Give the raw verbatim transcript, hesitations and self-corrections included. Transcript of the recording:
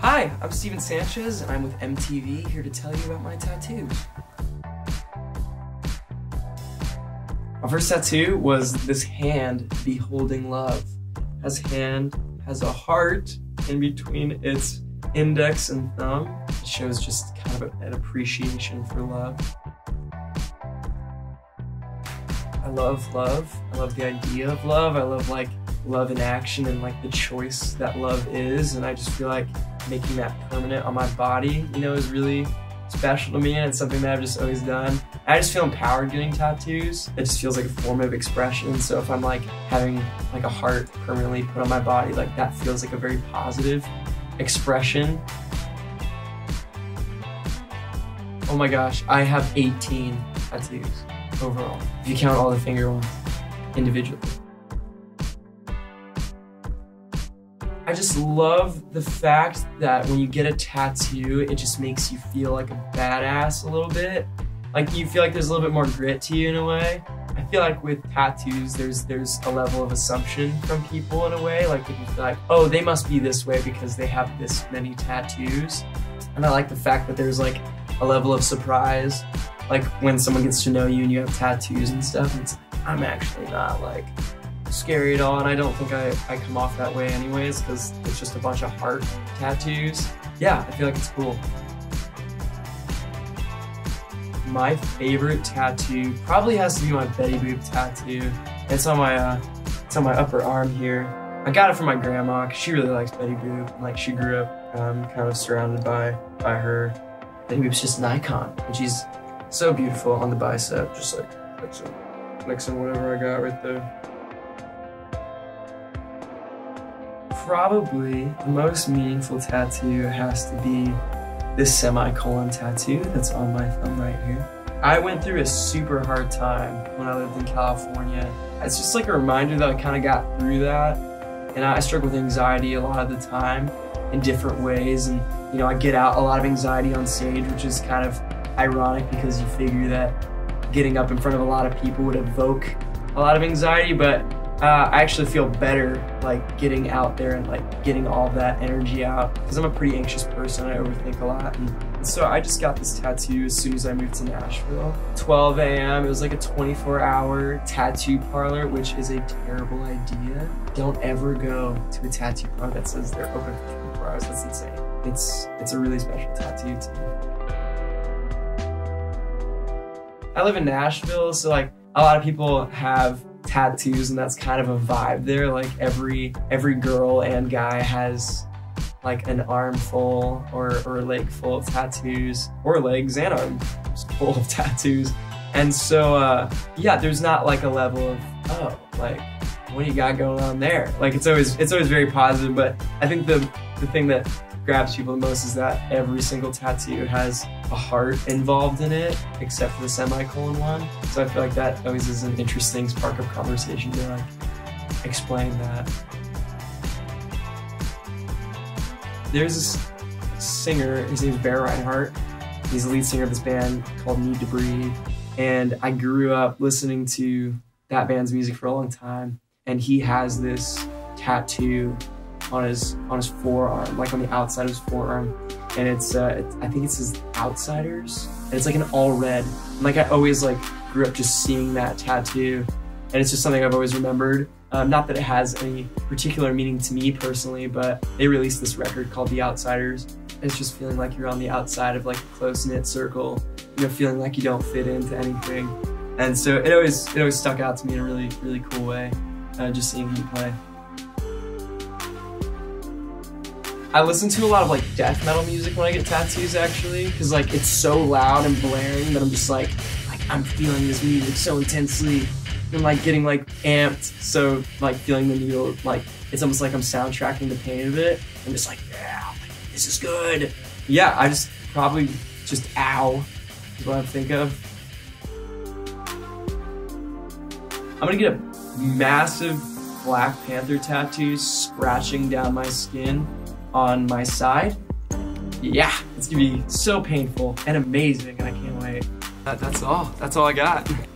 Hi, I'm Stephen Sanchez, and I'm with M T V, here to tell you about my tattoos. My first tattoo was this hand beholding love. This hand has a heart in between its index and thumb. It shows just kind of an appreciation for love. I love love. I love the idea of love. I love like love in action and like the choice that love is. And I just feel like making that permanent on my body, you know, is really special to me, and it's something that I've just always done. I just feel empowered getting tattoos. It just feels like a form of expression. So if I'm like having like a heart permanently put on my body, like that feels like a very positive expression. Oh my gosh, I have eighteen tattoos overall, if you count all the finger ones individually. I just love the fact that when you get a tattoo, it just makes you feel like a badass a little bit. Like you feel like there's a little bit more grit to you in a way. I feel like with tattoos, there's there's a level of assumption from people in a way. Like if you feel like, oh, they must be this way because they have this many tattoos. And I like the fact that there's like a level of surprise. Like when someone gets to know you and you have tattoos and stuff, and it's, I'm actually not like scary at all, and I don't think I, I come off that way anyways, because it's just a bunch of heart tattoos. Yeah, I feel like it's cool. My favorite tattoo probably has to be my Betty Boop tattoo. It's on my uh, it's on my upper arm here. I got it from my grandma, cause she really likes Betty Boop, and like she grew up um, kind of surrounded by by her. Betty Boop's just an icon, and she's so beautiful on the bicep, just like like some, like some whatever I got right there. Probably the most meaningful tattoo has to be this semicolon tattoo that's on my thumb right here. I went through a super hard time when I lived in California. It's just like a reminder that I kind of got through that. And I struggle with anxiety a lot of the time in different ways. And, you know, I get out a lot of anxiety on stage, which is kind of ironic because you figure that getting up in front of a lot of people would evoke a lot of anxiety, but Uh, I actually feel better like getting out there and like getting all that energy out, because I'm a pretty anxious person. I overthink a lot, and, and so I just got this tattoo as soon as I moved to Nashville. twelve A M It was like a twenty-four hour tattoo parlor, which is a terrible idea. Don't ever go to a tattoo parlor that says they're open for twenty-four hours. That's insane. It's it's a really special tattoo to me. I live in Nashville, so like a lot of people have tattoos, and that's kind of a vibe there. Like every every girl and guy has like an armful or, or a leg full of tattoos, or legs and arms full of tattoos. And so uh yeah, there's not like a level of, oh, like what do you got going on there? Like it's always it's always very positive. But I think the the thing that grabs people the most is that every single tattoo has a heart involved in it, except for the semicolon one. So I feel like that always is an interesting spark of conversation to like explain that. There's this singer, his name's Bear Reinhart. He's the lead singer of this band called Need to Breathe. And I grew up listening to that band's music for a long time. And he has this tattoo on his on his forearm, like on the outside of his forearm, and it's uh it's, I think it's his Outsiders, and it's like an all red, and like I always like grew up just seeing that tattoo, and it's just something I've always remembered. Um, not that it has any particular meaning to me personally, but they released this record called The Outsiders, and it's just feeling like you're on the outside of like a close-knit circle, you know, feeling like you don't fit into anything. And so it always it always stuck out to me in a really really cool way, uh, just seeing him play. I listen to a lot of like death metal music when I get tattoos, actually, because like it's so loud and blaring that I'm just like, like I'm feeling this music so intensely, and like getting like amped, so like feeling the needle, like it's almost like I'm soundtracking the pain of it. I'm just like, yeah, this is good. Yeah, I just probably just ow is what I think of. I'm gonna get a massive Black Panther tattoo scratching down my skin on my side. Yeah, it's gonna be so painful and amazing, and I can't wait. That, that's all, that's all I got.